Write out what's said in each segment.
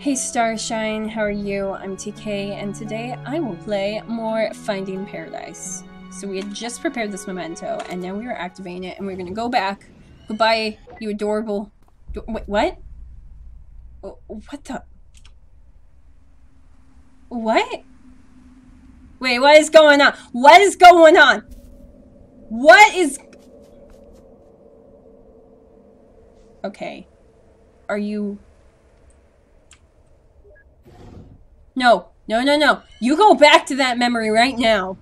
Hey Starshine, how are you? I'm TK, and today I will play more Finding Paradise. So we had just prepared this memento, and now we are activating it, and we're gonna go back. Goodbye, you adorable... Wait, what? What the... What? Wait, what is going on? What is going on? What is... Okay. Are you... No, no, no, no. You go back to that memory right now.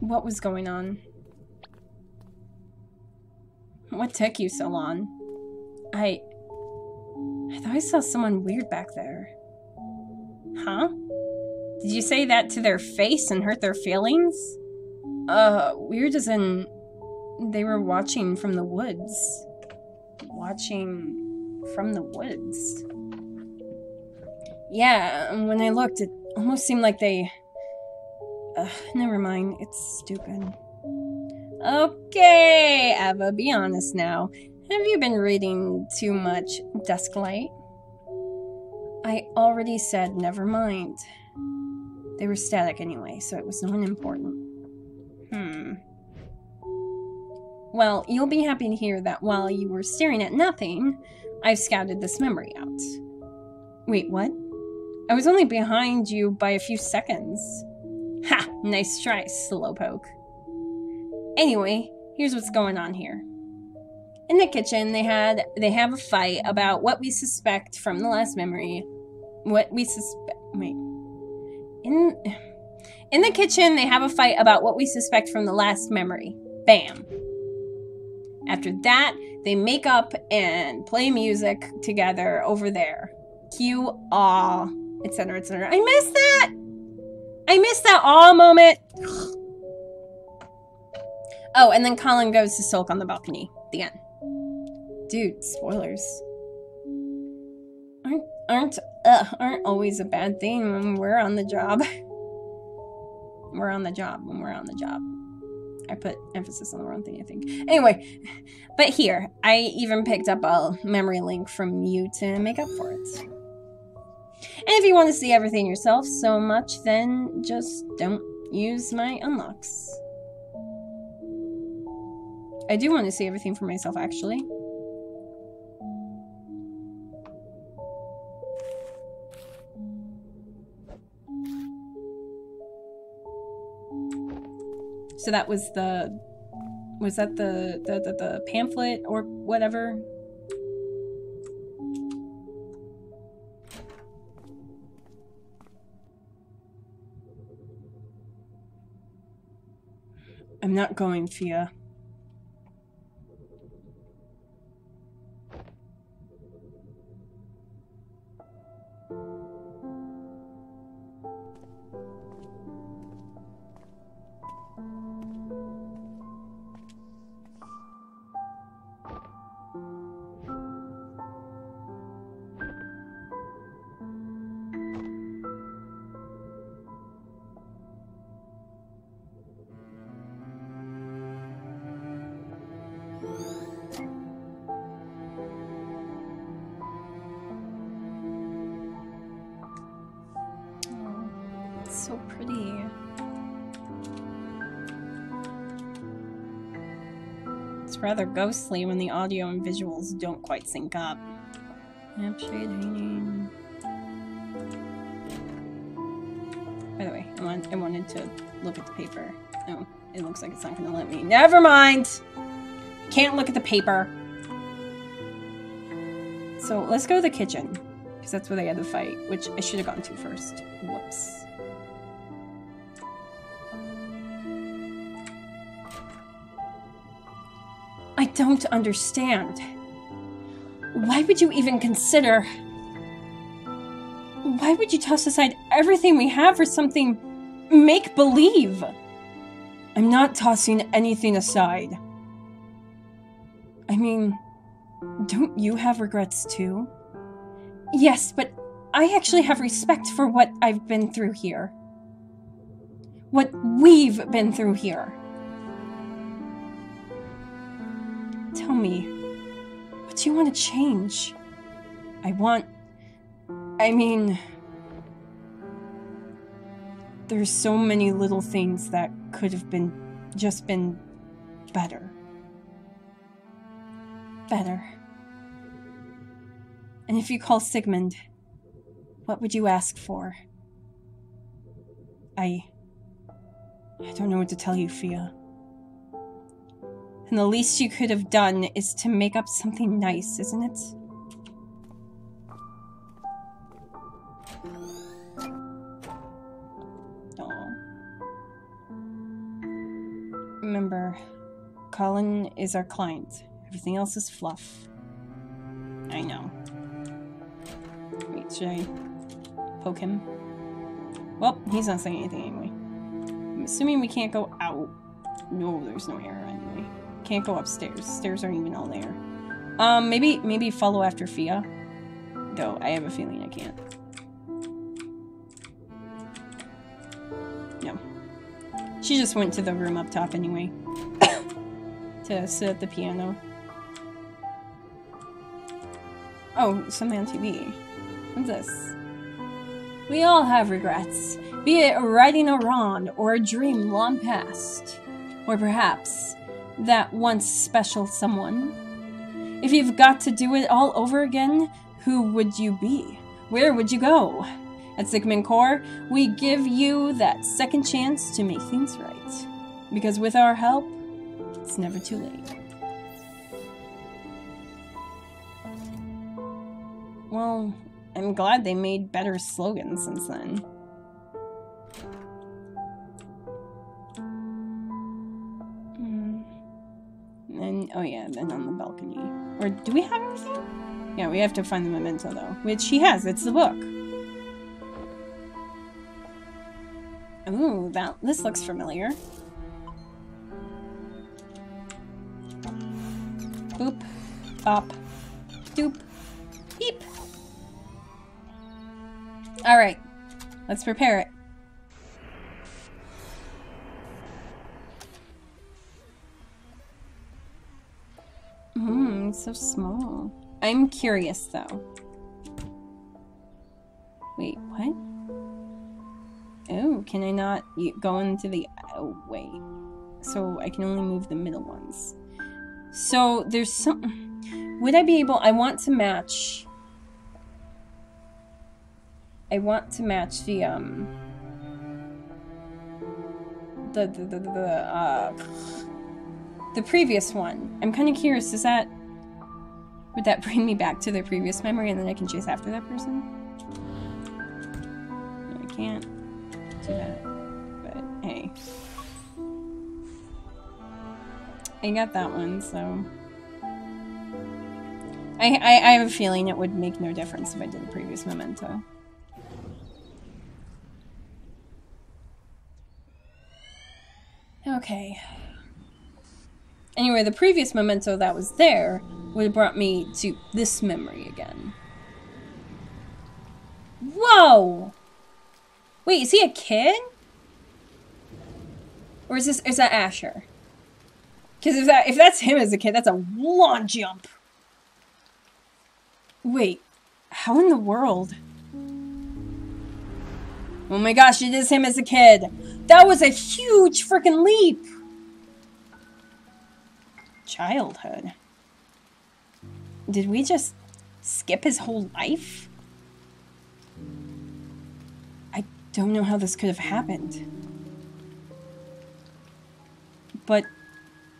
What was going on? What took you so long? I thought I saw someone weird back there. Huh? Did you say that to their face and hurt their feelings? Weird as in... They were watching from the woods. Watching from the woods. Yeah, when I looked, it almost seemed like they... never mind. It's stupid. Okay, Ava, be honest now. Have you been reading too much Dusklight? I already said never mind. They were static anyway, so it was not important. Well, you'll be happy to hear that while you were staring at nothing, I've scouted this memory out. Wait, what? I was only behind you by a few seconds. Ha! Nice try, slowpoke. Anyway, here's what's going on here. In the kitchen, they have a fight about what we suspect from the last memory. In the kitchen, they have a fight about what we suspect from the last memory. Bam. After that, they make up and play music together over there. Cue aw, etc., etc. I miss that! I miss that aw moment! Oh, and then Colin goes to sulk on the balcony. The end. Dude, spoilers. Aren't always a bad thing when we're on the job. When we're on the job. I put emphasis on the wrong thing, I think. Anyway, but here, I even picked up a memory link from you to make up for it. And if you want to see everything yourself so much, then just don't use my unlocks. I do want to see everything for myself, actually. So that was the... Was that the pamphlet or whatever? I'm not going, Fia. So pretty. It's rather ghostly when the audio and visuals don't quite sync up. Lampshade hanging. By the way, I wanted to look at the paper. No, it looks like it's not gonna let me. Never mind! Can't look at the paper. So let's go to the kitchen, because that's where they had the fight, which I should have gone to first. Whoops. I don't understand. Why would you even consider? Why would you toss aside everything we have for something make-believe? I'm not tossing anything aside. I mean, don't you have regrets too? Yes, but I actually have respect for what I've been through here. What we've been through here. Tell me, what do you want to change? There's so many little things that could have been, just been better. And if you call Sigmund, what would you ask for? I don't know what to tell you, Fia. And the least you could have done is to make up something nice, isn't it? Remember, Colin is our client. Everything else is fluff. I know. Wait, should I poke him? Well, he's not saying anything anyway. I'm assuming we can't go out. No, there's no air anyway. Can't go upstairs. Stairs aren't even all there. Maybe follow after Fia. Though, I have a feeling I can't. She just went to the room up top anyway, to sit at the piano. Oh, something on TV. What's this? We all have regrets, be it righting a wrong or a dream long past, or perhaps that once special someone. If you've got to do it all over again, who would you be? Where would you go? At Sigmund Corps, we give you that second chance to make things right. Because with our help, it's never too late. Well, I'm glad they made better slogans since then. And, oh yeah, then on the balcony. Or do we have everything? Yeah, we have to find the memento though. Which he has, it's the book. Ooh, this looks familiar. Boop, bop, doop, beep. All right, let's prepare it. It's so small. I'm curious though. Wait, what? Oh, can I not go into the... Oh, wait. So I can only move the middle ones. So there's some... Would I be able... I want to match... I want to match the previous one. I'm kind of curious, is that... Would that bring me back to their previous memory and then I can chase after that person? No, I can't. That, but hey, I got that one, so I have a feeling it would make no difference if I did the previous memento. Okay. Anyway, the previous memento that was there would have brought me to this memory again. Whoa! Wait, is he a kid? Or is that Asher? Because if that's him as a kid, that's a long jump. Wait, how in the world? Oh my gosh, it is him as a kid. That was a huge freaking leap. Childhood. Did we just skip his whole life? Don't know how this could have happened. But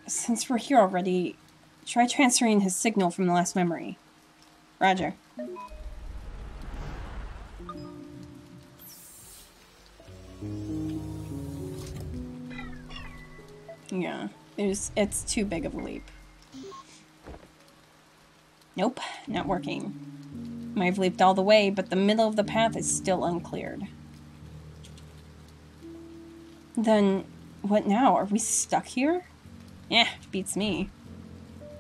since we're here already, try transferring his signal from the last memory. Roger. Yeah, it's too big of a leap. Nope, not working. Might have leaped all the way, but the middle of the path is still uncleared. Then, what now? Are we stuck here? Eh, beats me.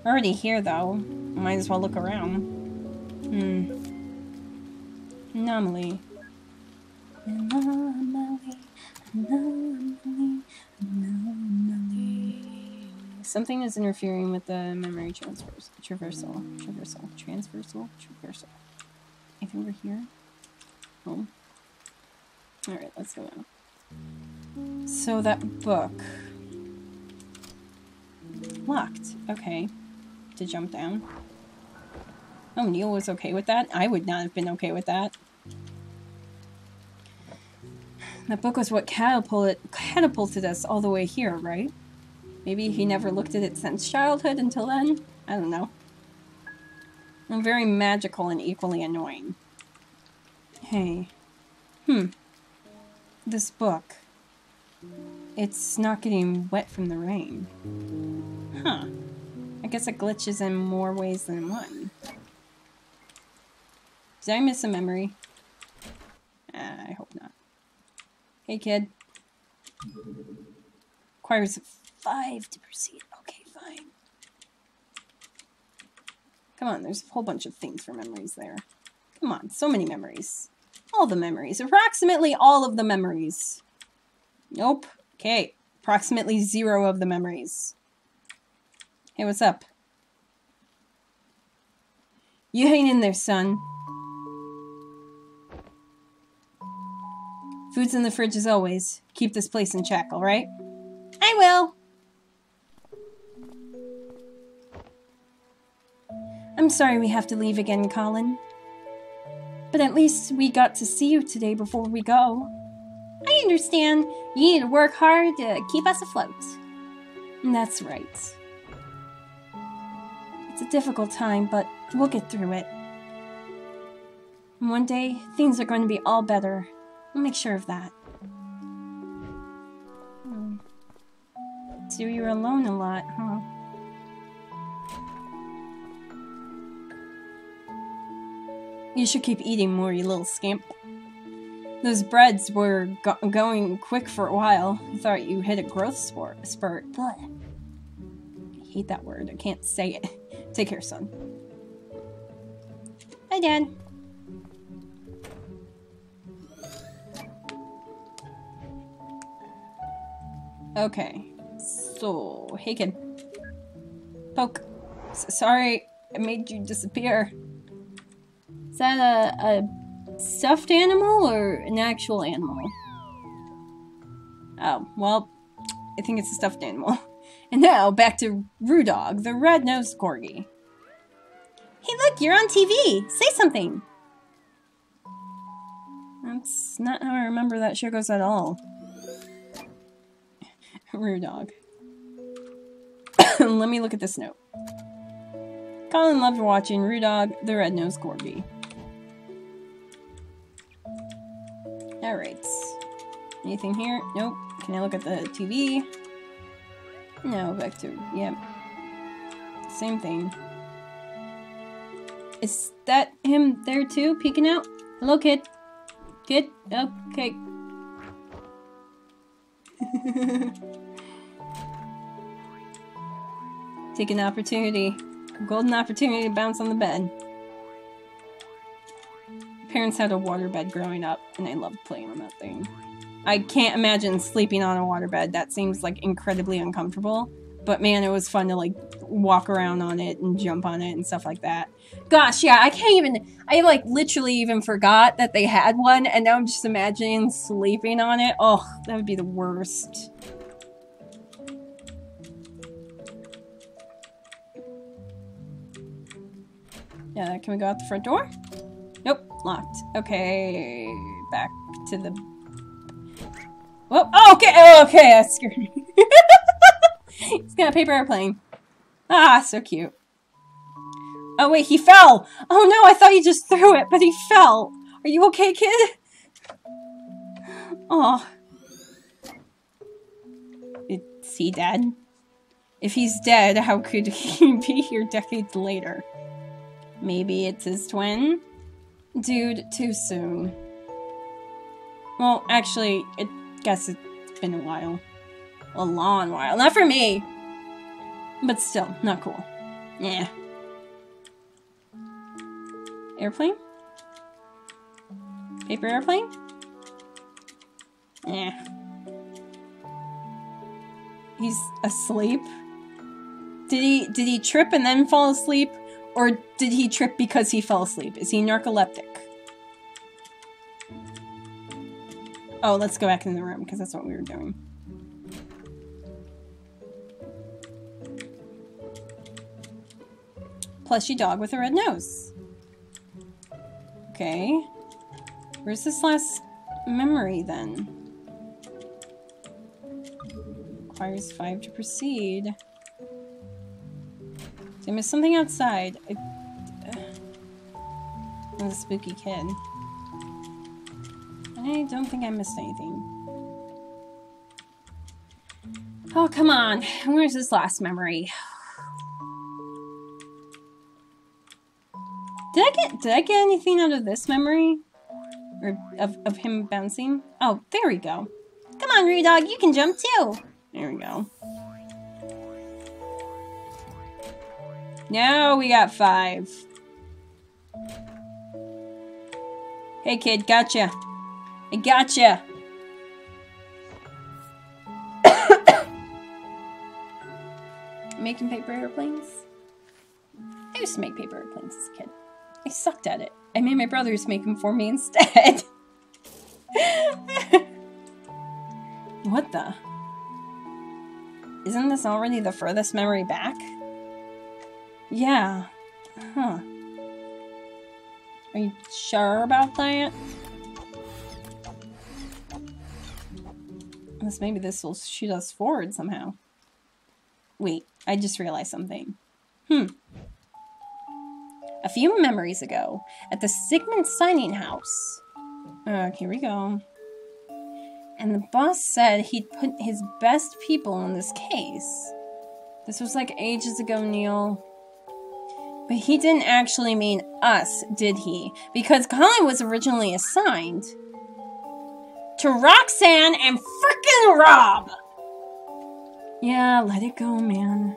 We're already here, though. Might as well look around. Anomaly. Anomaly. Anomaly. Anomaly. Something is interfering with the memory traversal. I think we're here. Home. Alright, let's go now. So that book. Locked. Okay. To jump down. Oh, Neil was okay with that? I would not have been okay with that. That book was what catapulted us all the way here, right? Maybe he never looked at it since childhood until then? I don't know. I'm very magical and equally annoying. Hey. This book. It's not getting wet from the rain. Huh. I guess it glitches in more ways than one. Did I miss a memory? I hope not. Hey, kid. Requires 5 to proceed. Okay, fine. Come on, there's a whole bunch of things for memories there. Come on, so many memories. All the memories. Approximately all of the memories. Nope. Okay. Approximately 0 of the memories. Hey, what's up? You hang in there, son. Food's in the fridge as always. Keep this place in check, alright? I will! I'm sorry we have to leave again, Colin. But at least we got to see you today before we go. I understand. You need to work hard to keep us afloat. That's right. It's a difficult time, but we'll get through it. And one day, things are going to be all better. We'll make sure of that. So you were alone a lot, huh? You should keep eating more, you little scamp. Those breads were going quick for a while. I thought you hit a growth spurt. Blech. I hate that word. I can't say it. Take care, son. Bye, Dad. Okay. So, hey, kid. Poke. Sorry, I made you disappear. Is that a stuffed animal or an actual animal? Oh, well, I think it's a stuffed animal. And now, back to Rudog, the red-nosed corgi. Hey, look, you're on TV! Say something! That's not how I remember that show goes at all. Rudog. Let me look at this note. Colin loved watching Rudog, the red-nosed corgi. Alright. Anything here? Nope. Can I look at the TV? No, back to, yep. Same thing. Is that him there too, peeking out? Hello, kid. Kid? Okay. Take an opportunity. A golden opportunity to bounce on the bed. My parents had a waterbed growing up, and I loved playing on that thing. I can't imagine sleeping on a waterbed. That seems like incredibly uncomfortable. But man, it was fun to like walk around on it and jump on it and stuff like that. Gosh, yeah, I can't even, I like literally even forgot that they had one. And now I'm just imagining sleeping on it. Oh, that would be the worst. Yeah, can we go out the front door? Nope, locked. Okay, back to the... Whoa! Oh, okay, okay, that scared me. He's got a paper airplane. Ah, so cute. Oh wait, he fell! Oh no, I thought he just threw it, but he fell! Are you okay, kid? Aw. Is he dead? If he's dead, how could he be here decades later? Maybe it's his twin? Dude, too soon. Well, actually, I guess it's been a while. A long while. Not for me! But still, not cool. Yeah. Airplane? Paper airplane? Yeah. He's asleep? Did he trip and then fall asleep? Or did he trip because he fell asleep? Is he narcoleptic? Oh, let's go back in the room, because that's what we were doing. Plushy dog with a red nose. Okay. Where's this last memory, then? Requires 5 to proceed. Did I miss something outside? I'm a spooky kid. I don't think I missed anything. Oh, come on. Where's this last memory? Did I get anything out of this memory? Or of him bouncing? Oh, there we go. Come on, Rudog, you can jump too. There we go. Now we got 5. Hey kid, gotcha. I gotcha! Making paper airplanes? I used to make paper airplanes as a kid. I sucked at it. I made my brothers make them for me instead. What the? Isn't this already the furthest memory back? Yeah. Huh. Are you sure about that? Maybe this will shoot us forward somehow. Wait, I just realized something. A few memories ago, at the Sigmund signing house. Here we go. And the boss said he'd put his best people on this case. This was like ages ago, Neil. But he didn't actually mean us, did he? Because Colin was originally assigned to Roxanne and frickin' Rob! Yeah, let it go, man.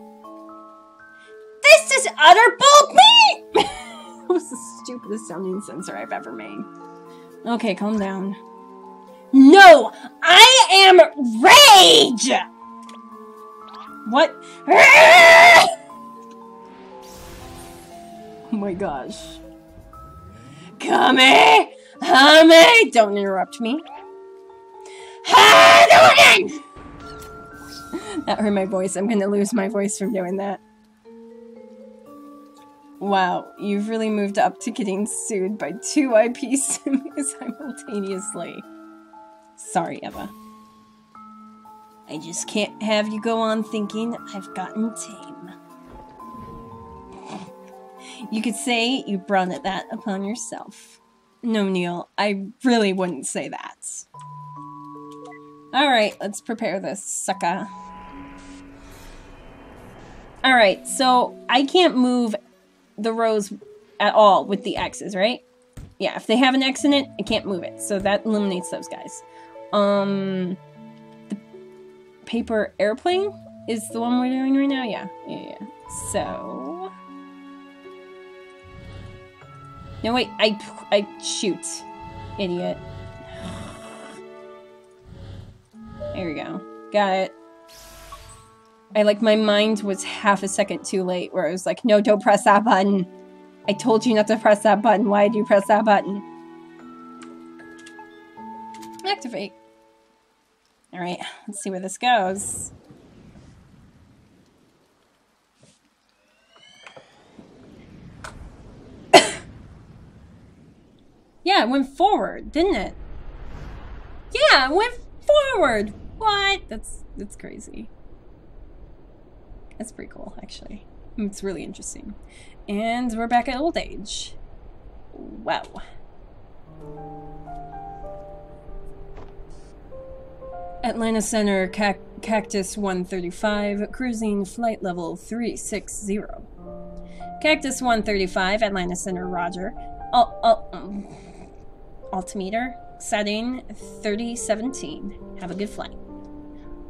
This is utter bull meat! That was the stupidest sounding censor I've ever made. Okay, calm down. No! I am rage! What? Oh my gosh. Come here! Hame! Don't interrupt me. That hurt my voice. I'm gonna lose my voice from doing that. Wow, you've really moved up to getting sued by 2 IPs simultaneously. Sorry, Emma. I just can't have you go on thinking I've gotten tame. You could say you brought that upon yourself. No, Neil, I really wouldn't say that. Alright, let's prepare this sucker. Alright, so I can't move the rows at all with the X's, right? Yeah, if they have an X in it, I can't move it. So that eliminates those guys. The paper airplane is the one we're doing right now? Yeah. So... No, wait, I shoot. Idiot. There we go. Got it. My mind was half a second too late where I was like, no, don't press that button. I told you not to press that button. Why did you press that button? Activate. Alright, let's see where this goes. Yeah, it went forward, didn't it? Yeah, it went forward! What? That's crazy. That's pretty cool, actually. It's really interesting. And we're back at old age. Wow. Atlanta Center, Cactus 135, cruising flight level 360. Cactus 135, Atlanta Center, Roger. Altimeter, setting 3017. Have a good flight.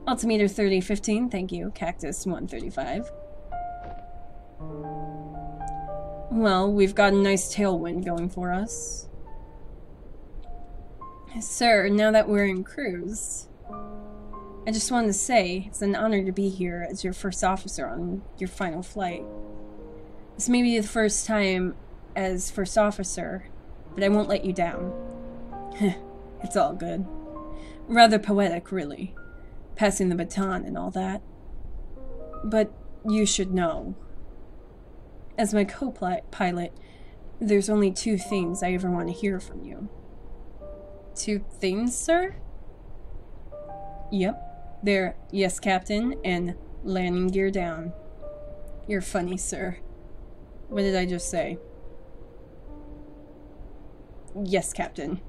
Altimeter 3015, thank you. Cactus 135. Well, we've got a nice tailwind going for us. Sir, now that we're in cruise, I just wanted to say it's an honor to be here as your first officer on your final flight. This may be the first time as first officer, but I won't let you down. It's all good. Rather poetic, really. Passing the baton and all that. But you should know. As my co-pilot, there's only two things I ever want to hear from you. Two things, sir? Yep. They're, yes, Captain, and landing gear down. You're funny, sir. What did I just say? Yes, Captain.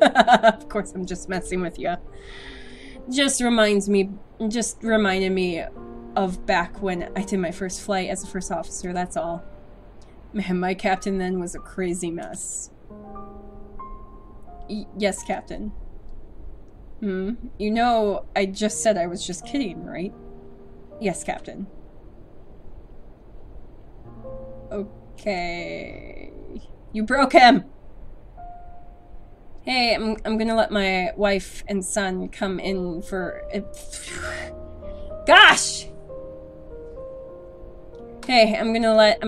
Of course, I'm just messing with you. Just reminded me of back when I did my first flight as a first officer, that's all. Man, my captain then was a crazy mess. Yes, Captain. Hmm? You know, I just said I was just kidding, right? Yes, Captain. Okay... You broke him! Hey, I'm gonna let my wife and son come in for... Gosh! Hey, I'm gonna let...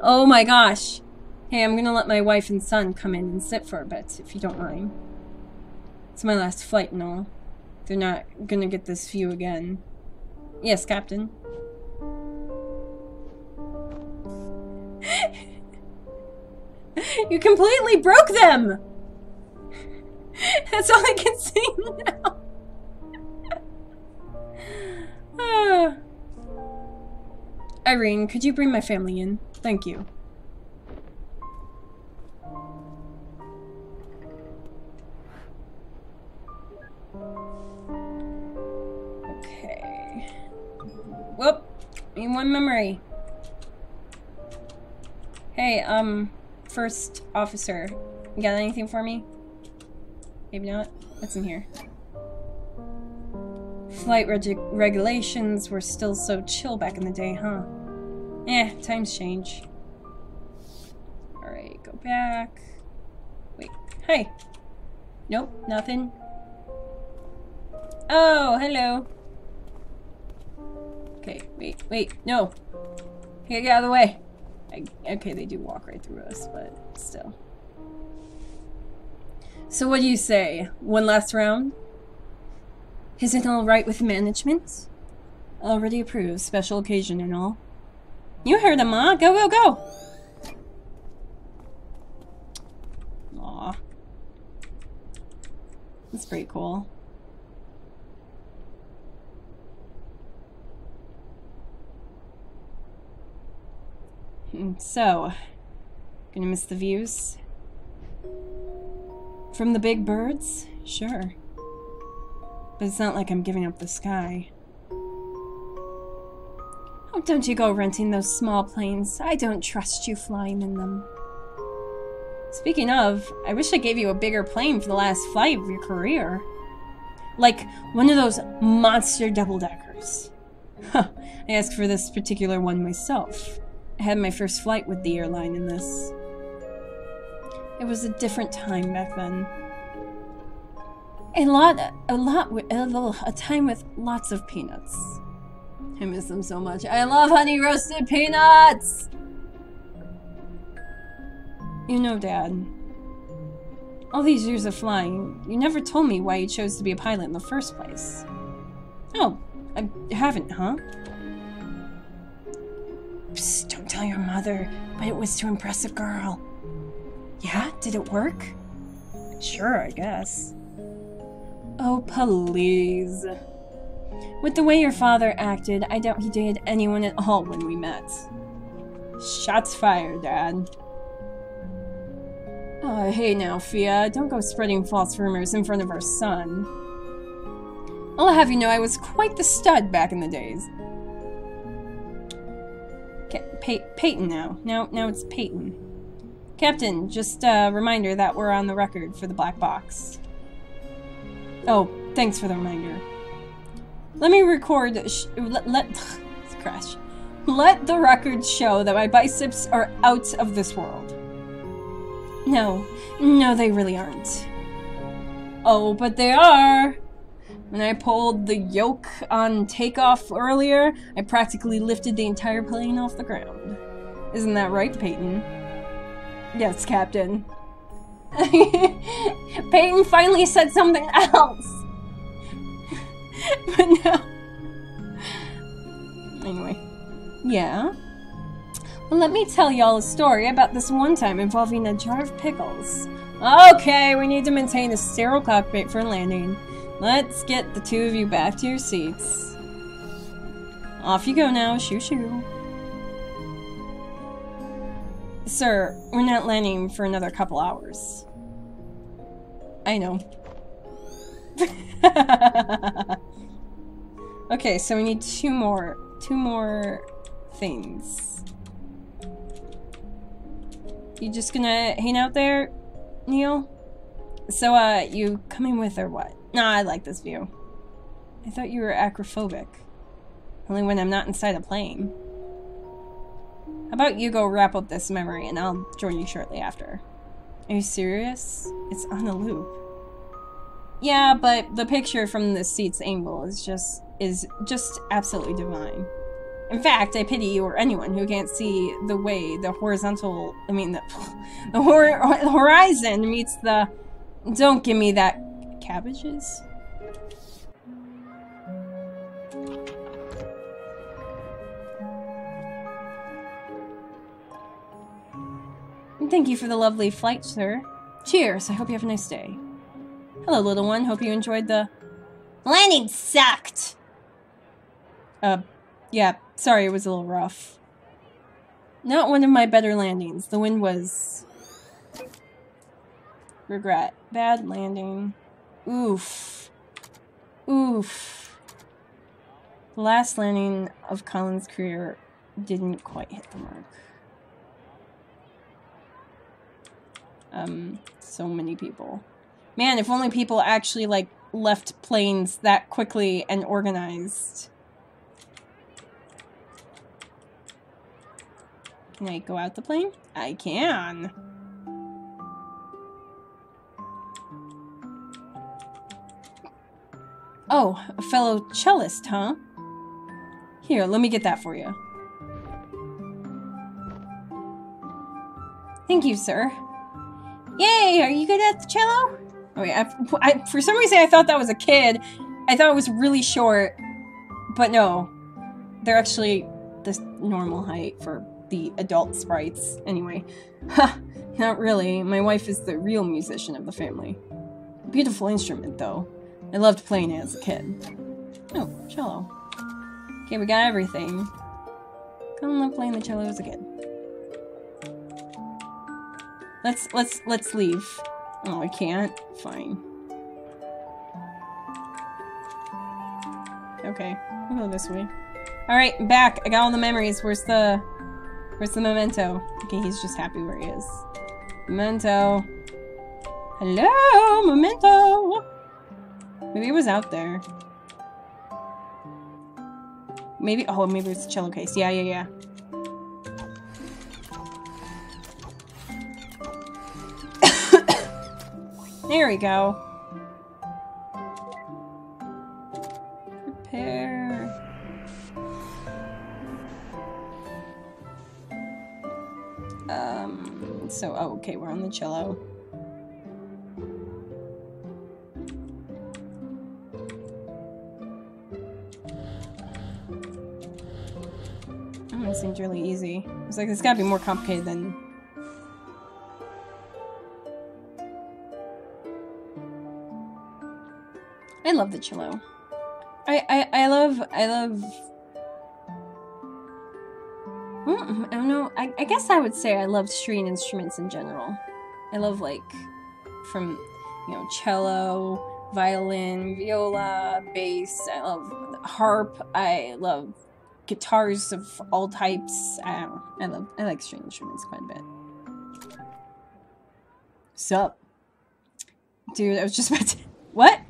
Oh my gosh! Hey, I'm gonna let my wife and son come in and sit for a bit, if you don't mind. It's my last flight and all. They're not gonna get this view again. Yes, Captain. You completely broke them! That's all I can see now. Irene, could you bring my family in? Thank you. Okay. Whoop! In one memory. Hey, first officer, you got anything for me? Maybe not. What's in here? Flight regulations were still so chill back in the day, huh? Eh, times change. Alright, go back. Wait, hi! Nope, nothing. Oh, hello! Okay, wait, no! Okay, get out of the way! Okay, they do walk right through us, but still. So what do you say? One last round? Is it all right with management? Already approved, special occasion and all. You heard him, Ma! Go, go, go! Aw. That's pretty cool. So, gonna miss the views? From the big birds? Sure. But it's not like I'm giving up the sky. Oh, don't you go renting those small planes. I don't trust you flying in them. Speaking of, I wish I gave you a bigger plane for the last flight of your career. Like, one of those monster double-deckers. Huh, I asked for this particular one myself. I had my first flight with the airline in this. It was a different time back then. A time with lots of peanuts. I miss them so much. I love honey roasted peanuts! You know, Dad, all these years of flying, you never told me why you chose to be a pilot in the first place. Oh, I haven't, huh? Psst, don't tell your mother, but it was to impress a girl. Yeah? Did it work? Sure, I guess. Oh, please. With the way your father acted, I doubt he dated anyone at all when we met. Shots fired, Dad. Oh, hey now, Fia. Don't go spreading false rumors in front of our son. I'll have you know I was quite the stud back in the days. Peyton now. Now it's Peyton. Captain, just a reminder that we're on the record for the black box. Oh, thanks for the reminder. Let me record... Let the record show that my biceps are out of this world. No, they really aren't. Oh, but they are! When I pulled the yoke on takeoff earlier, I practically lifted the entire plane off the ground. Isn't that right, Peyton? Yes, Captain. Peyton finally said something else! But now... Anyway. Yeah? Well, let me tell y'all a story about this one time involving a jar of pickles. Okay, we need to maintain a sterile cockpit for landing. Let's get the two of you back to your seats. Off you go now, shoo shoo. Sir, we're not landing for another couple hours. I know. Okay, so we need two more things. You just gonna hang out there, Neil? So, you coming with or what? Nah, I like this view. I thought you were acrophobic. Only when I'm not inside a plane. How about you go wrap up this memory and I'll join you shortly after. Are you serious? It's on a loop. Yeah, but the picture from the seat's angle is just absolutely divine. In fact, I pity you or anyone who can't see the way the horizon meets the... Don't give me that... Cabbages? Thank you for the lovely flight, sir. Cheers, I hope you have a nice day. Hello, little one, hope you enjoyed the... Landing sucked! Yeah, sorry, it was a little rough. Not one of my better landings. The wind was... Regret. Bad landing. Oof. Oof. The last landing of Colin's career didn't quite hit the mark. So many people. Man, if only people actually, like, left planes that quickly and organized. Can I go out the plane? I can! Oh, a fellow cellist, huh? Here, let me get that for you. Thank you, sir. Yay! Are you good at the cello? Oh, yeah, I, for some reason I thought that was a kid. I thought it was really short. But no. They're actually the normal height for... the adult sprites. Anyway. Ha! Not really. My wife is the real musician of the family. Beautiful instrument, though. I loved playing it as a kid. Oh, cello. Okay, we got everything. Come on, playing the cello as a kid. Let's leave. Oh, I can't? Fine. Okay. We'll go this way. Alright, back. I got all the memories. Where's the memento? Okay, he's just happy where he is. Memento. Hello, memento! Maybe it was out there. Maybe, oh, maybe it's a cello case. Yeah. There we go. So, oh, okay, we're on the cello. Oh, it seems really easy. It's like, it's gotta be more complicated than... I love the cello. I love... I don't know. I guess I would say I love string instruments in general. I love, like, from, you know, cello, violin, viola, bass. I love harp. I love guitars of all types. I don't know. I like string instruments quite a bit. Sup? Dude, I was just about to... What?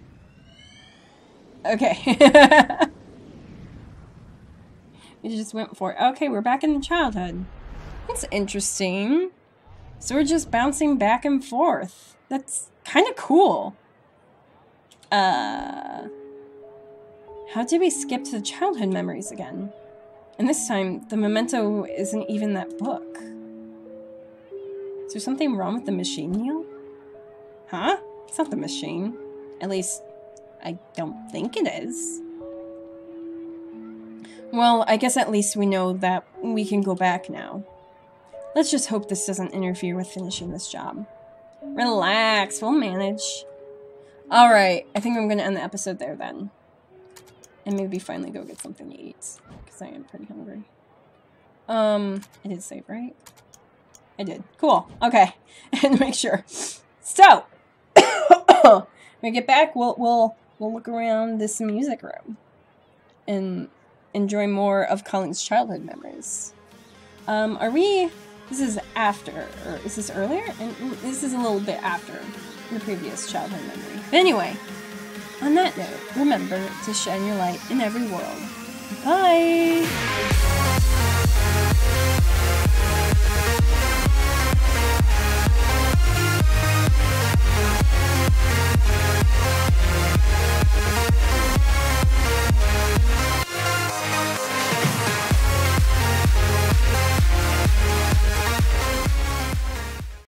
Okay. It just went for it. Okay, we're back in the childhood. That's interesting. So we're just bouncing back and forth. That's kind of cool. How did we skip to the childhood memories again? And this time, the memento isn't even that book. Is there something wrong with the machine, Neil? Huh? It's not the machine. At least, I don't think it is. Well, I guess at least we know that we can go back now. Let's just hope this doesn't interfere with finishing this job. Relax, we'll manage. Alright, I think I'm going to end the episode there then. And maybe finally go get something to eat. Because I am pretty hungry. I did save, right? I did. Cool. Okay. I had to make sure. So, when we get back, we'll look around this music room. And enjoy more of Colin's childhood memories. Are we... This is after, or is this earlier? And this is a little bit after the previous childhood memory. But anyway, on that note, remember to shine your light in every world. Bye!